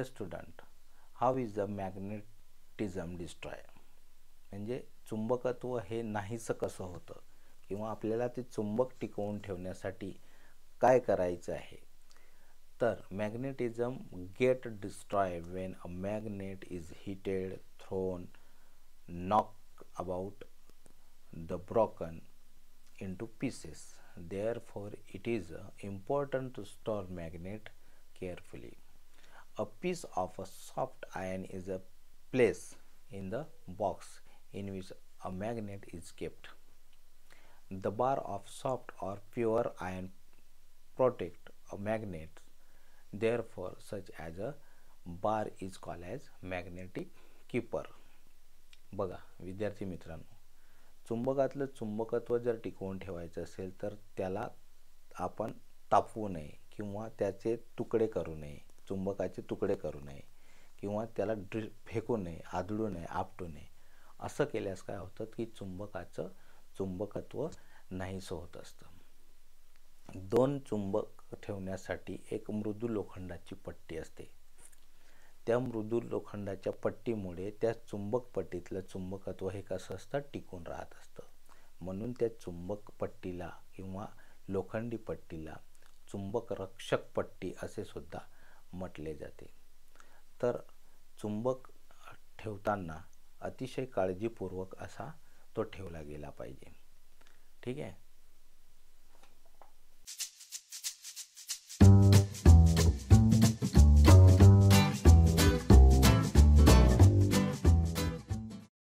Dear student, how is the magnetism destroyed? म्हणजे चुंबकत्व हे नाहीसं कसं होतं किंवा आपल्याला ते चुंबक टिकवून ठेवण्यासाठी काय करायचं आहे तर magnetism get destroyed when a magnet is heated, thrown, knocked about, the broken into pieces. Therefore, it is important to store magnet carefully. A piece of a soft iron is a place in the box in which a magnet is kept. The bar of soft or pure iron protect a magnet. Therefore, such as a bar is called as magnetic keeper. बघा विद्यार्थी मित्रांनो चुंबकातलं चुंबकत्व जर टिकवून ठेवायचं असेल तर त्याला आपण तापवू नये किंवा त्याचे तुकडे करू नये चुंबकाचे तुकडे करू नये किंवा त्याला फेकू नये आदळू नये आपटू नये असं केल्यास काय होतं की चुंबकाचं चुंबकत्व नाहीसं होत असतं दोन चुंबक ठेवण्यासाठी एक मृदू लोखंडाची पट्टी असते त्या मृदू लोखंडाच्या पट्टीमुळे त्या चुंबक पट्टीतलं चुंबकत्व हे कसं असतं टिकून राहत असतं म्हणून त्या चुंबक पट्टीला किंवा लोखंडी पट्टीला चुंबक रक्षक पट्टी असे सुद्धा म्हटले जाते तर चुंबक ठेवताना अतिशय काळजीपूर्वक असा तो ठेवला गेला पाहिजे ठीक आहे